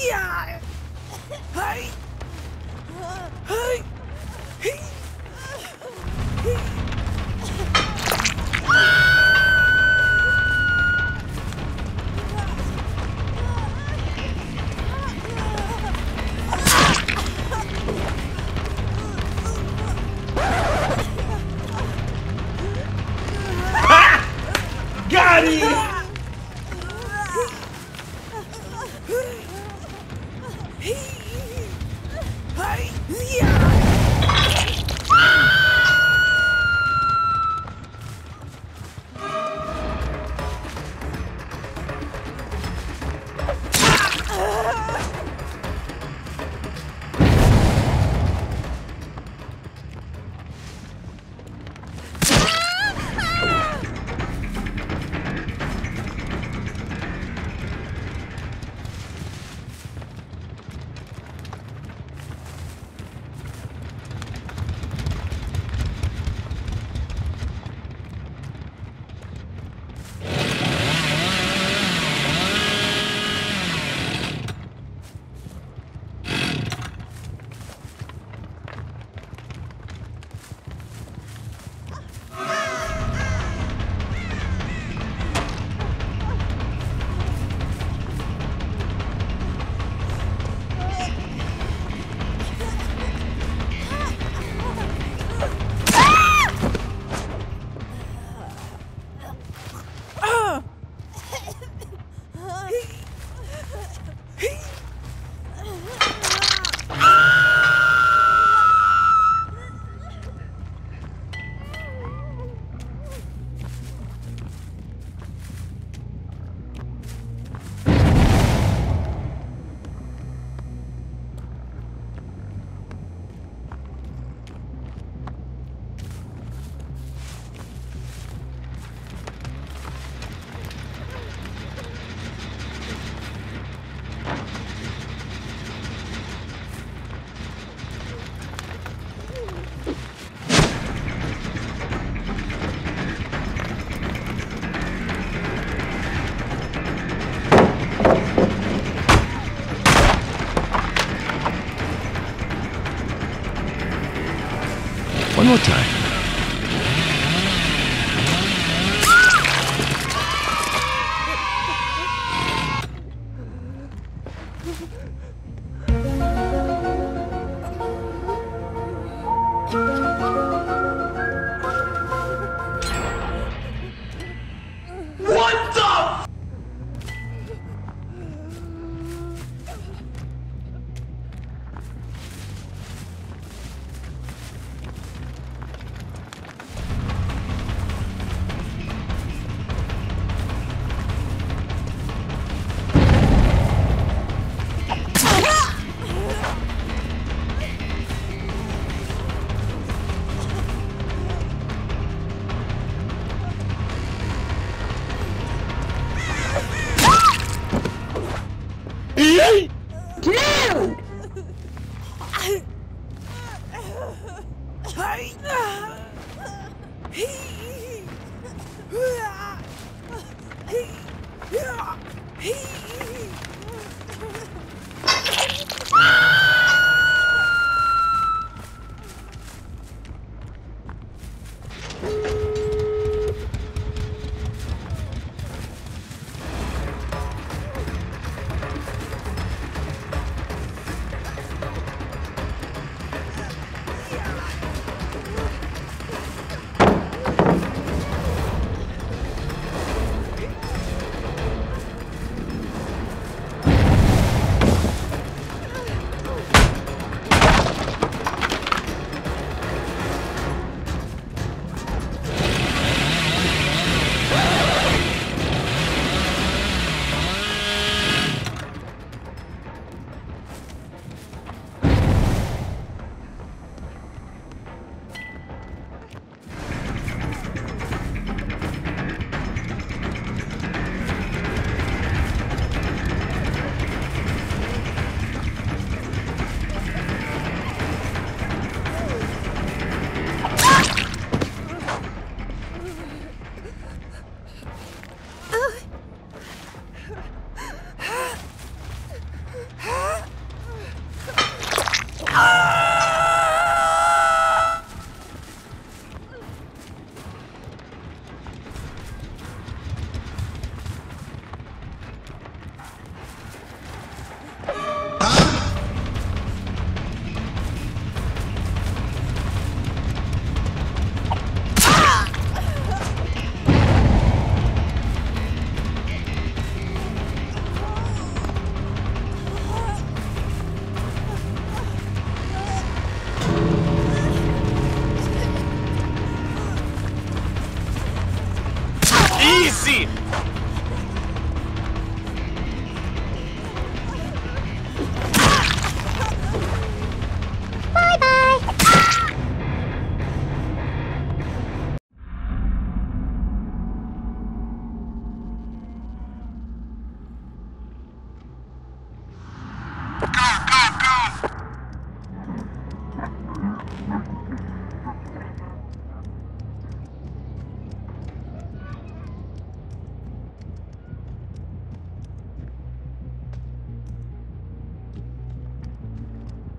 Yeah. Hey. Hey. Got him! One more time.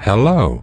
Hello.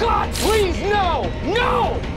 God, please, no! No!